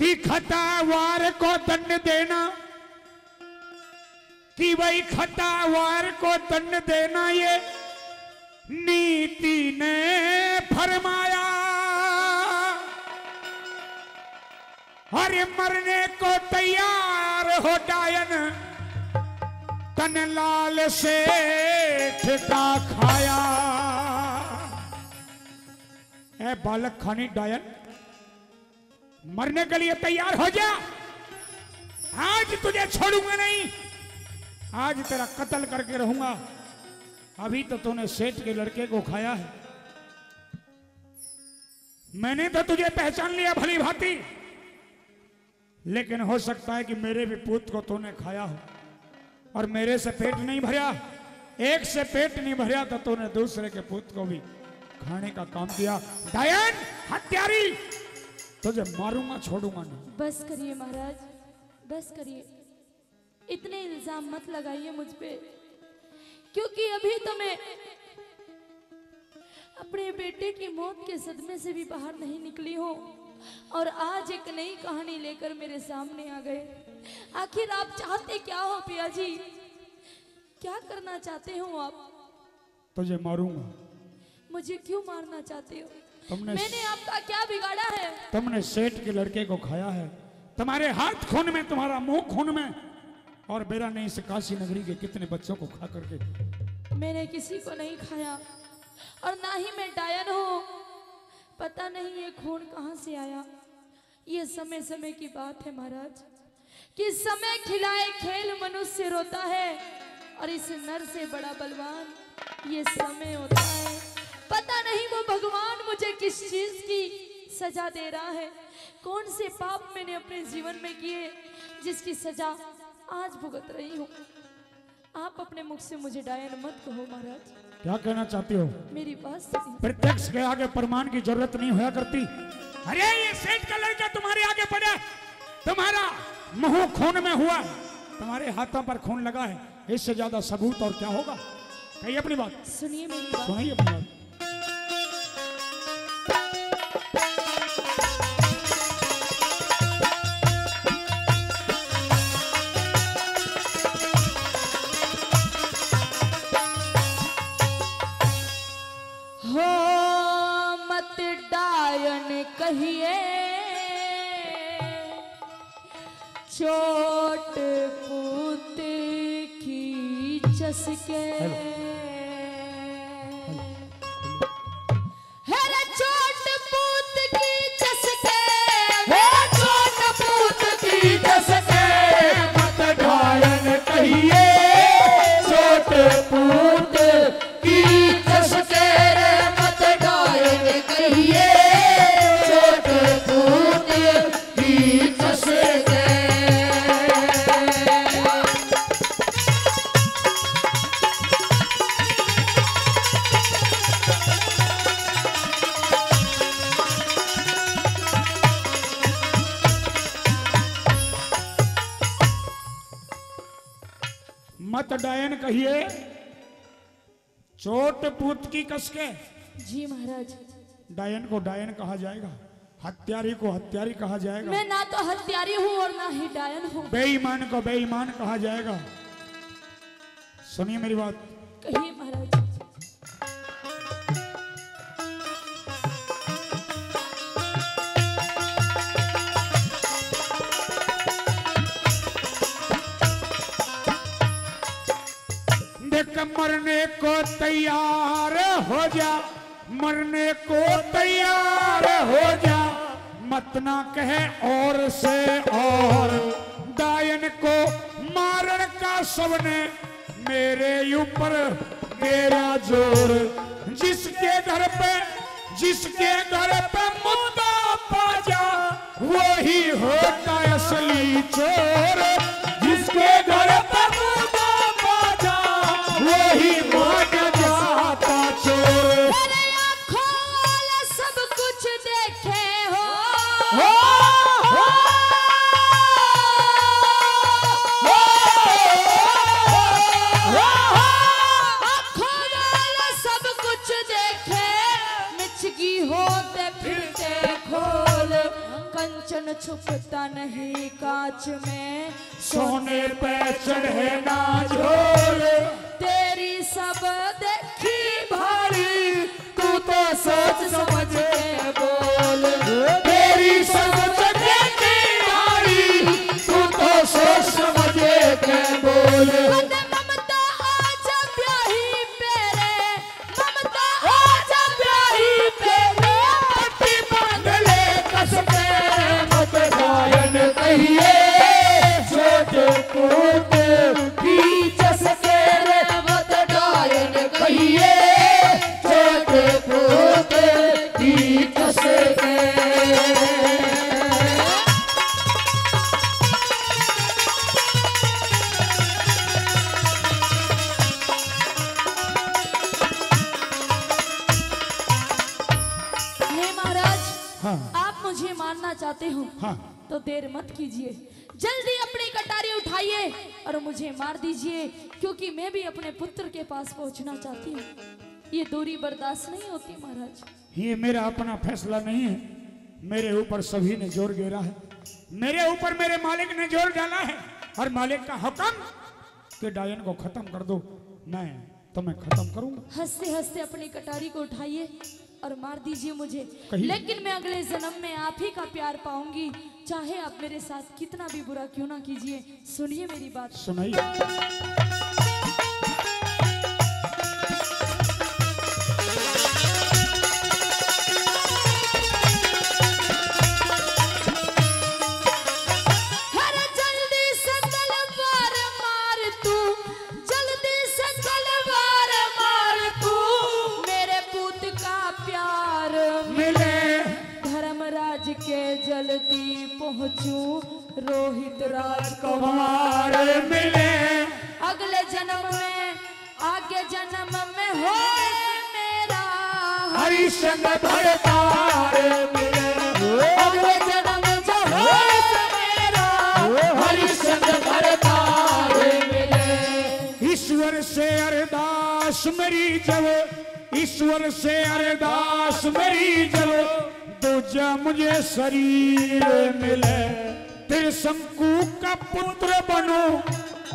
कि खतावार को दंड देना, कि भाई खतावार को दंड देना ये नीति ने फरमाया। अरे मरने को तैयार हो डायन, कनलाल सेठ का खाया। ए बालक खानी डायन, मरने के लिए तैयार हो जा, आज तुझे छोड़ूंगा नहीं, आज तेरा कत्ल करके रहूंगा। अभी तो तूने सेठ के लड़के को खाया है, मैंने तो तुझे पहचान लिया भली भांति, लेकिन हो सकता है कि मेरे भी पुत्र को तूने खाया हो और मेरे से पेट नहीं भरा, एक से पेट नहीं भरा तो तूने दूसरे के पुत्र को भी खाने का काम किया। डायन हत्यारी, तुझे मारूंगा छोड़ूंगा नहीं। बस करिए महाराज, बस करिए, इतने इल्जाम मत लगाइए मुझ पे, क्योंकि अभी तो मैं अपने बेटे की मौत के सदमे से भी बाहर नहीं निकली हूं और आज एक नई कहानी लेकर मेरे सामने आ गए। आखिर आप चाहते क्या हो पिया जी, क्या करना चाहते हो आप? तुझे मारूंगा। मुझे क्यों मारना चाहते हो? मैंने आपका क्या बिगाड़ा है? तुमने सेठ के लड़के को खाया है, तुम्हारे हाथ खून में, तुम्हारा मुंह खून में, और मेरा नहीं से काशी नगरी के कितने बच्चों को खा करके। मैंने किसी को नहीं खाया और ना ही मैं डायन हूँ। पता नहीं ये खून कहाँ से आया, ये समय समय की बात है महाराज, कि समय खिलाए खेल मनुष्य रोता है और इस नर से बड़ा बलवान ये समय होता है। पता नहीं वो भगवान मुझे किस चीज की सजा दे रहा है, कौन से पाप मैंने अपने जीवन में किए जिसकी सजा आज भुगत रही हूँ। आप अपने मुख से मुझे डायन मत कहो महाराज। क्या कहना चाहती हो? मेरी बात प्रत्यक्ष के आगे प्रमाण की जरूरत नहीं होया करती। अरे ये सेठ का लड़का तुम्हारे आगे पड़ा, तुम्हारा मुंह खून में हुआ, तुम्हारे हाथों पर खून लगा है, इससे ज्यादा सबूत और क्या होगा? कहिए अपनी बात, सुनिए मेरी बात, सुनिए अपनी बात। चोट पूत की चसके, हेरा चोट पूत की चसके, हेरा चोट पूत की चसके, मत डायन कहिए चोट पूत की चसके, मत डायन कहिए चोट पूत की चसके। मत डायन कहिए चोट पूत की कसके। जी महाराज। डायन को डायन कहा जाएगा, हत्यारी को हत्यारी कहा जाएगा। मैं ना तो हत्यारी हूँ और ना ही डायन हूँ। बेईमान को बेईमान कहा जाएगा। सुनिए मेरी बात। कहिए महाराज। मरने को तैयार हो जा, मरने को तैयार हो जा, मत ना कहे और से और। डायन को मारन का सबने मेरे ऊपर मेरा जोर, जिसके घर पे मुद्दा पा जा वो ही होता असली चोर, जिसके घर पे वही माना जाता चोर। खोल सब कुछ देखे हो, खोल सब कुछ देखे, मिचगी होते फिरते खोल, वचन छुपता नहीं कांच में, सोने पे चढ़े ना झोल। तेरी सब देखी भारी, तू तो सोच समझ के बोल। तेरी सब देखी भारी, तू तो सोच समझ के बोल। तो देर मत कीजिए, जल्दी अपनी कटारी उठाइए और मुझे मार दीजिए, क्योंकि मैं भी अपने पुत्र के पास पहुंचना चाहती हूँ। ये दूरी बर्दाश्त नहीं होती महाराज। ये मेरा अपना फैसला नहीं है, मेरे ऊपर सभी ने जोर घेरा है, मेरे ऊपर मेरे मालिक ने जोर डाला है और मालिक का हुक्म कि डायन को खत्म कर दो, मैं तुम्हें खत्म करूंगा। हंसते हंसते अपनी कटारी को उठाइए और मार दीजिए मुझे, लेकिन मैं अगले जन्म में आप ही का प्यार पाऊंगी, चाहे आप मेरे साथ कितना भी बुरा क्यों ना कीजिए। सुनिए मेरी बात, सुनाइए। जल्दी पहुँचू रोहित राजकुमार मिले, अगले जन्म में आगे जन्म में हो मेरा हरिशंग भरतार मिले, अगले जन्म जो हो मेरा हरिशंग भरतार मिले। ईश्वर से अरदास मेरी जब, ईश्वर से अरदास मेरी जब, तुझे मुझे शरीर मिले, तेरे शंकु का पुत्र बनो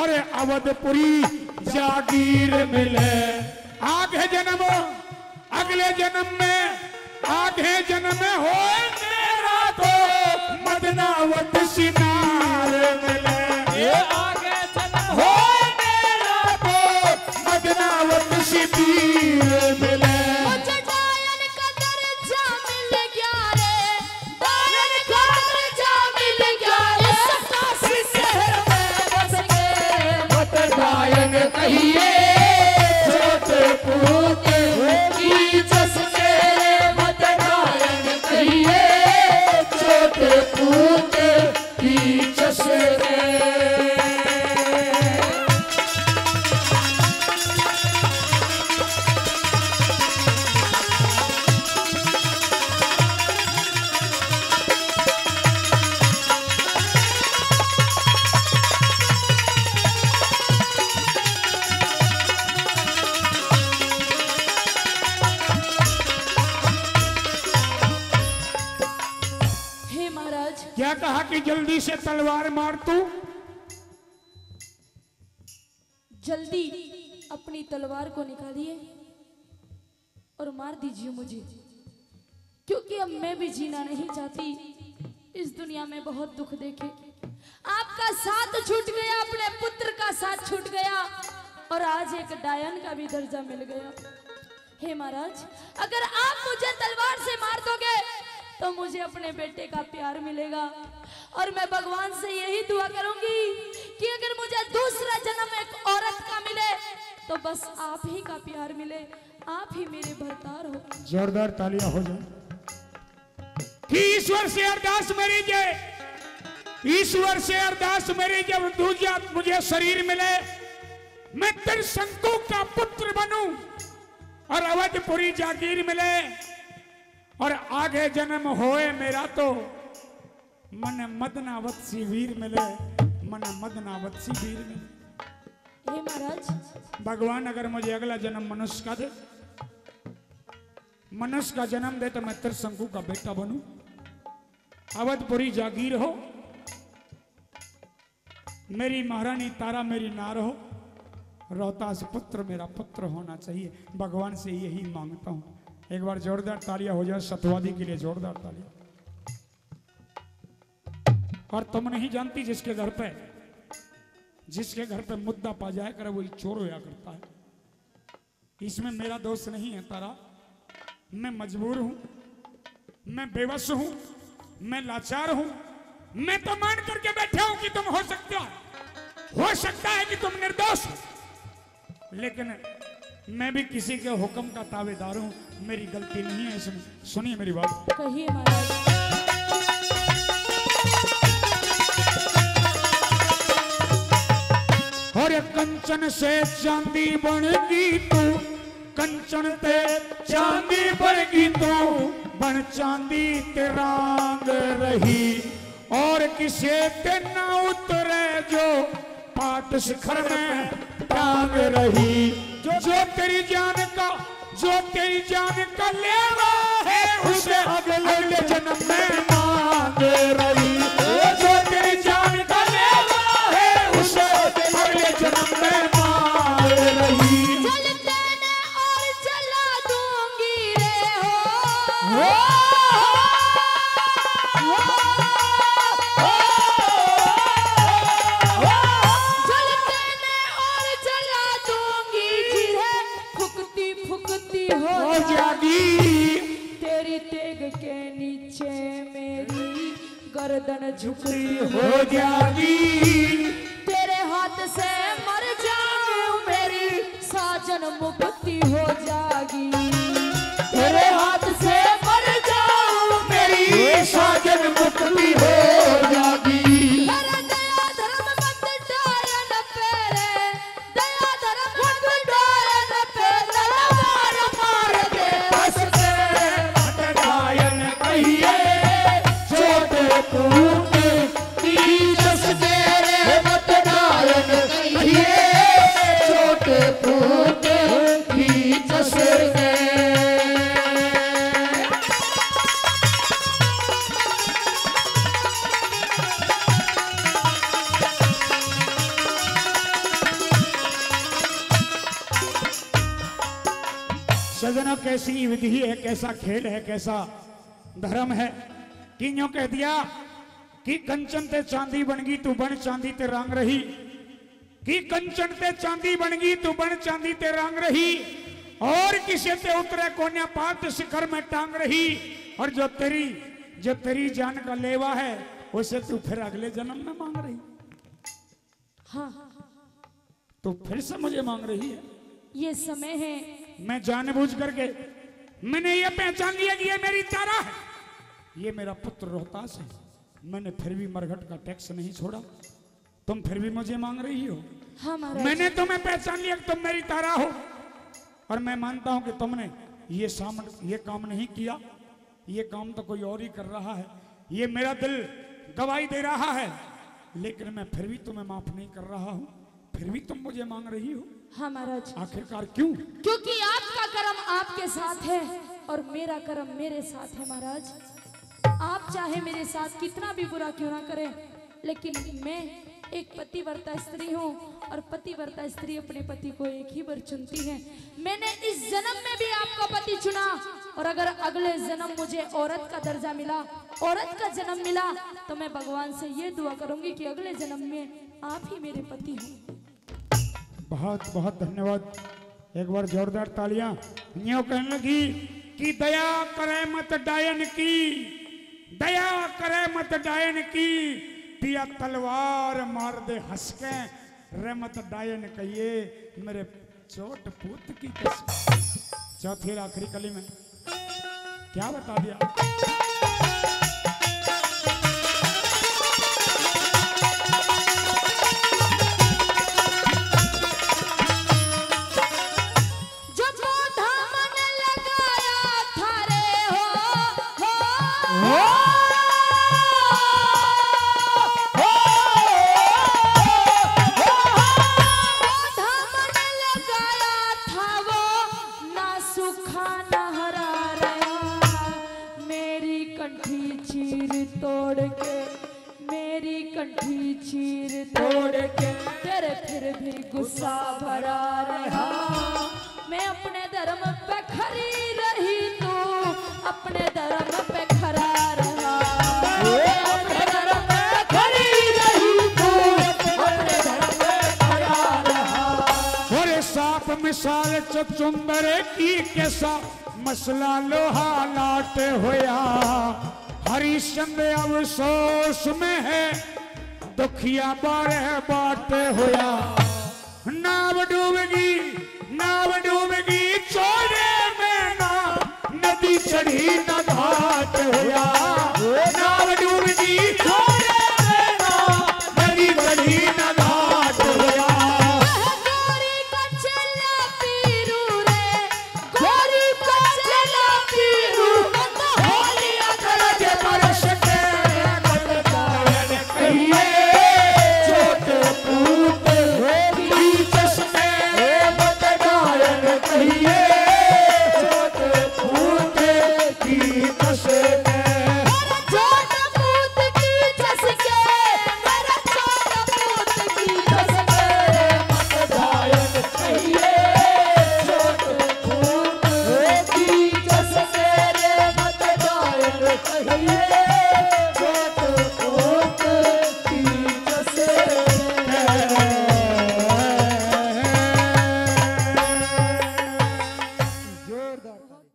और अवधपुरी जागीर मिले। आगे जन्म अगले जन्म में आगे जन्म में हो मेरा तो मदनावत सिनार मिले, आगे जन्म हो मेरा तो मदनावत शिबीर मिले। क्या कहा कि जल्दी से तलवार मार, तू जल्दी अपनी तलवार को निकालिए और मार दीजिए मुझे, क्योंकि अब मैं भी जीना नहीं चाहती। इस दुनिया में बहुत दुख देखे, आपका साथ छूट गया, अपने पुत्र का साथ छूट गया और आज एक डायन का भी दर्जा मिल गया। हे महाराज, अगर आप मुझे तलवार से मार दोगे तो मुझे अपने बेटे का प्यार मिलेगा और मैं भगवान से यही दुआ करूंगी कि अगर मुझे दूसरा जन्म एक औरत का मिले तो बस आप ही का प्यार मिले, आप ही मेरे भरतार हो। जोरदार तालियां हो जाए कि ईश्वर से अरदास मेरी जय, ईश्वर से अरदास मेरी जब दूजा मुझे शरीर मिले, मैं त्रिशंकु का पुत्र बनूं और अवधपुरी जागीर मिले, और आगे जन्म होए मेरा तो मन मदनावत शिविर मिले, मन मदनावत शिविर मिले। हे महाराज, भगवान अगर मुझे अगला जन्म मनुष्य का दे, मनुष्य का जन्म दे तो मैं त्रिशंकु का बेटा बनूं अवधपुरी जागीर हो, मेरी महारानी तारा मेरी नार हो, रोहतास पुत्र मेरा पुत्र होना चाहिए। भगवान से यही मांगता हूं। एक बार जोरदार तालियां हो जाए सतवादी के लिए, जोरदार तालियां। और तुम नहीं जानती जिसके घर पे मुद्दा पा जाया कर वो चोर होया करता है। इसमें मेरा दोष नहीं है तारा, मैं मजबूर हूं, मैं बेबस हूं, मैं लाचार हूं। मैं तो मान करके बैठा हूं कि तुम हो सकता है कि तुम निर्दोष, लेकिन मैं भी किसी के हुक्म का ताबेदार हूं, मेरी गलती नहीं है इसमें। सुनिए मेरी बात, कहिए महाराज। और कंचन से चांदी बनेगी तू, कंचन ते चांदी बनेगी तू, बन चांदी तेरांग रही। और किसे ते ना उतरे जो पाट शिखर में टांग रही। जो तेरी जान का लेवा है उसे अगले जन्म में मांग रही। जो तेरी जान का लेवा है उसे अगले जन्म में मांग रही। जलते न और जला दूंगी रे हो। गर्दन झुकी हो जाएगी, तेरे हाथ से मर जाऊं मेरी साजन मुक्ति हो जाएगी। तेरे हाथ से मर जाऊं मेरी साजन मुक्ति हो जाएगी। मेरा दया धर्म मत डाले न पेरे, दया धर्म मत डाले न पेरे, मार मार के बस से मत डाले न कहिए। सजनों कैसी विधि है, कैसा खेल है, कैसा धर्म है कि यूं कह दिया कि कंचन ते चांदी बनगी तू, बन चांदी ते रांग रही। कि कंचन ते चांदी बनगी तू, बन चांदी ते रांग रही। और किसे ते उतरे कोन्या पात शिखर में टांग रही। और जो तेरी जान का लेवा है उसे तू फिर अगले जन्म में मांग रही। हाँ, तो फिर से मुझे मांग रही है। ये समय है, मैं जानबूझ करके मैंने ये पहचान लिया कि ये मेरी तारा है, ये मेरा पुत्र रोहतास है। मैंने फिर भी मरघट का टैक्स नहीं छोड़ा, तुम फिर भी मुझे मांग रही हो। हाँ, मैंने तुम्हें पहचान लिया कि तुम मेरी तारा हो। और मैं मानता हूं कि तुमने ये काम नहीं किया, ये काम तो कोई और ही कर रहा है, ये मेरा दिल गवाही दे रहा है। लेकिन मैं फिर भी तुम्हें माफ नहीं कर रहा हूँ, फिर भी तुम मुझे मांग रही हो। हाँ महाराज, आखिरकार क्यों? क्योंकि आपका कर्म आपके साथ है और मेरा कर्म मेरे साथ है। महाराज, आप चाहे मेरे साथ कितना भी बुरा क्यों ना करें, लेकिन मैं एक पतिव्रता स्त्री हूँ और पतिव्रता स्त्री अपने पति को एक ही बार चुनती है। मैंने इस जन्म में भी आपका पति चुना, और अगर अगले जन्म मुझे औरत का दर्जा मिला, औरत का जन्म मिला, तो मैं भगवान से ये दुआ करूंगी कि अगले जन्म में आप ही मेरे पति हों। बहुत बहुत धन्यवाद। एक बार जोरदार तालियां। न्यों कहने लगी कि दया करे मत डायन की, दया करे मत डायन की, पिया तलवार मार दे हंस के, रे मत डायन कहिए मेरे चोट पूत की कसम। चौथी आखिरी कली में क्या बता दिया? मेरे दे मेरी कंठी चीर तोड़ के तेरे फिर भी गुस्सा भरा रहा। मैं अपने धर्म पे खरी रही तू अपने धर्म पे खरा रहा। मैं अपने धर्म पे खरी रही तू अपने धर्म पे खरा रहा। और सांप मिसाल चुंबर की कैसा मसला लोहा लाट होया। हरिश्चंद अवसोस में है दुखिया बारे बाट होया। नाव डूबेगी चोरे में ना नदी चढ़ी न घाट होया। नाव डूबेगी